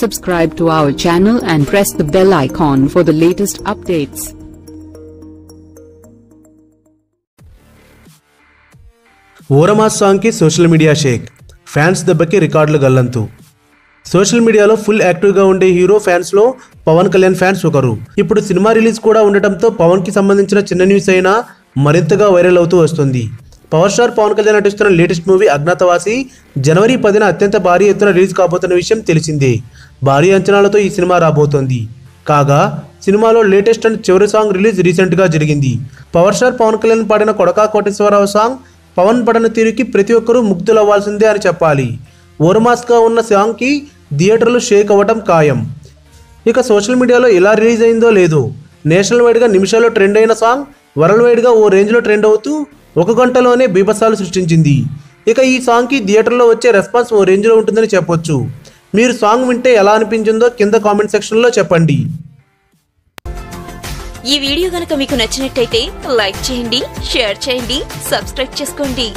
Subscribe to our channel and press the bell icon for the latest updates. ఓరమా song కి social media shake, fans దెబ్బకి రికార్డులు గల్లంతు. Social మీడియాలో full యాక్టివ్గా ఉండే హీరో ఫ్యాన్స్లో పవన్ కళ్యాణ్ ఫ్యాన్స్ ఒకరు. ఇప్పుడు సినిమా రిలీజ్ కూడా ఉండటంతో పవన్కి సంబంధించిన చిన్న న్యూస్ అయినా మరింతగా వైరల్ అవుతూ వస్తుంది. పవర్ స్టార్ పవన్ కళ్యాణ్ నటిస్తున్న లేటెస్ట్ మూవీ అజ్ఞాతవాసి జనవరి 10న అత్యంత భారీ ఎత్తున రిలీజ్ కాబోతున్న విషయం తెలిసిందే. భారీ అంచనాలతో ఈ సినిమా రాబోతోంది. కాగా సినిమాలో లేటెస్ట్ అండ్ చివరి సాంగ్ రిలీజ్ రీసెంట్గా జరిగింది. పవర్ స్టార్ పవన్ కళ్యాణ్ పాడిన కొడకా కోటేశ్వరరావు సాంగ్ పవన్ పడిన తీరుకి ప్రతి ఒక్కరూ ముగ్ధులవ్వాల్సిందే అని చెప్పాలి. ఓరమాస్గా ఉన్న సాంగ్కి థియేటర్లు షేక్ అవ్వటం ఖాయం. ఇక సోషల్ మీడియాలో ఎలా రిలీజ్ అయిందో లేదో, నేషనల్ వైడ్గా నిమిషాల్లో ట్రెండ్ అయిన సాంగ్ వరల్డ్ వైడ్గా ఓ రేంజ్లో ట్రెండ్ అవుతూ 1 గంటలోనే బీభత్సాలు సృష్టించింది. ఇక ఈ సాంగ్కి థియేటర్లో వచ్చే రెస్పాన్స్ ఓ రేంజ్లో ఉంటుందని చెప్పొచ్చు. మీరు సాంగ్ వింటే ఎలా అనిపించిందో కింద కామెంట్ సెక్షన్లో చెప్పండి. ఈ వీడియో గనుక మీకు నచ్చినట్టయితే లైక్ చేయండి, షేర్ చేయండి, సబ్స్క్రైబ్ చేసుకోండి.